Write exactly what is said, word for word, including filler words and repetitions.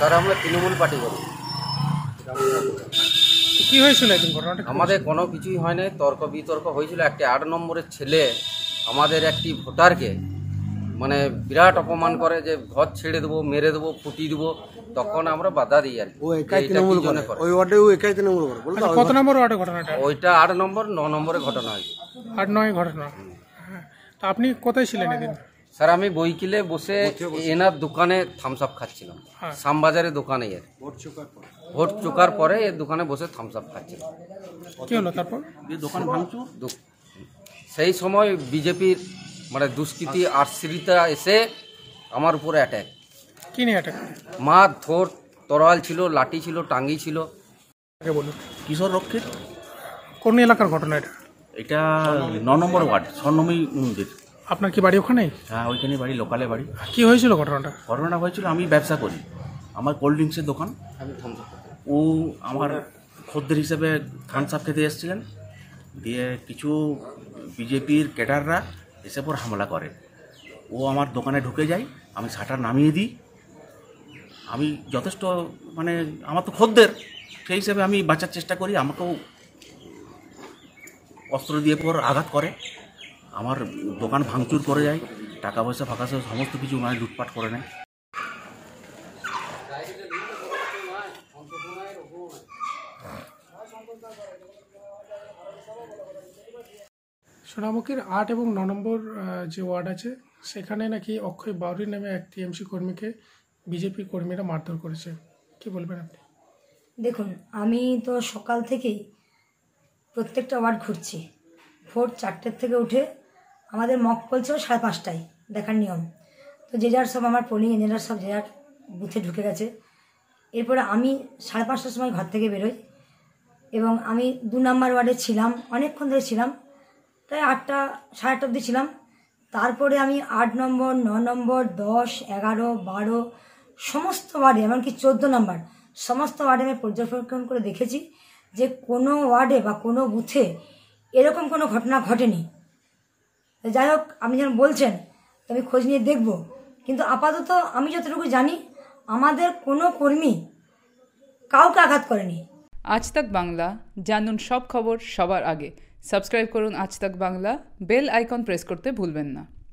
তারা আমরা তৃণমূল পার্টি করি। কী হয়েছিল একদিন ঘটনাটা? আমাদের কোনো কিছুই হয় নাই, তর্ক বিতর্ক হয়েছিল। একটি আট নম্বরের ছেলে আমাদের একটি ভোটারকে মানে বিরাট অপমান করে যে ঘর ছেড়ে দেবো, মেরে দেবো, ফুটিয়ে দেবো। তখন আমরা বাধা দিই আর কি। ওইটা আট নম্বর ন নম্বরের ঘটনা হয়েছে, আট নয় ঘটনা। আপনি কোথায় ছিলেন এদিন? স্যার আমি বইকিলে বসে এনার দোকানে থামস আপ খাচ্ছিলাম, শ্যামবাজারের দোকানে। এর ভোট চোকার পরে এর দোকানে বসে থামস আপ খাচ্ছিলাম। কি হলো তারপর? দোকান ভাঙচুর। সেই সময় বিজেপির মানে দুষ্কৃতি আশ্রিতা এসে আমার উপরে অ্যাটাক। কি নিয়ে অ্যাটাক? মার ধর, তরোয়াল ছিল, লাঠি ছিল, টাঙ্গি ছিল। বলুন কিশোর রক্ষিত। কোন এলাকার ঘটনা এটা? এটা ন নম্বর ওয়ার্ড, স্বর্ণময়ী মন্দির। আপনার কি বাড়ি ওখানে? হ্যাঁ ওইখানে বাড়ি, লোকালে বাড়ি। কি হয়েছিল ঘটনাটা? ঘটনা হয়েছিল, আমি ব্যবসা করি, আমার কোল্ড ড্রিঙ্কসের দোকান। ও আমার খদ্দের হিসেবে থামস আপ খেতে এসেছিলেন, দিয়ে কিছু বিজেপির ক্যাডাররা এসে পর হামলা করে। ও আমার দোকানে ঢুকে যায়, আমি শাটার নামিয়ে দিই। আমি যথেষ্ট মানে আমার তো খদ্দের, সেই হিসেবে আমি বাঁচার চেষ্টা করি। আমাকেও অস্ত্র দিয়ে পর আঘাত করে, আমার দোকান ভাঙচুর করে যায়, টাকা পয়সা ফাঁকা সমস্ত কিছু মানে লুটপাট করে নেয়। সোনামুখীর আট এবং ন নম্বর যে ওয়ার্ড আছে সেখানে নাকি অক্ষয় বাউরি নামে এক টিএমসি কর্মীকে বিজেপি কর্মীরা মারধর করেছে, কি বলবেন আপনি? দেখুন, আমি তো সকাল থেকেই প্রত্যেকটা ওয়ার্ড ঘুরছি। ভোর চারটের থেকে উঠে আমাদের মক বলছিল সাড়ে পাঁচটায় দেখার নিয়ম, তো যে যার সব আমার পোলিং এজেন্টরা সব যে যার বুথে ঢুকে গেছে। এরপরে আমি সাড়ে পাঁচটার সময় ঘর থেকে বেরোই এবং আমি দু নম্বর ওয়ার্ডে ছিলাম, অনেকক্ষণ ধরে ছিলাম, তাই আটটা সাড়ে আটটা অবধি ছিলাম। তারপরে আমি আট নম্বর ন নম্বর দশ এগারো বারো সমস্ত ওয়ার্ডে, এমনকি চোদ্দো নম্বর সমস্ত ওয়ার্ডে আমি পর্যবেক্ষণ করে দেখেছি যে কোনো ওয়ার্ডে বা কোনো বুথে এরকম কোনো ঘটনা ঘটেনি। যাই হোক, আপনি যেন বলছেন তো আমি খোঁজ নিয়ে দেখব, কিন্তু আপাতত আমি যতটুকু জানি আমাদের কোনো কর্মী কাউকে আঘাত করেনি। আজ তাক বাংলা, জানুন সব খবর সবার আগে। সাবস্ক্রাইব করুন আজ তাক বাংলা, বেল আইকন প্রেস করতে ভুলবেন না।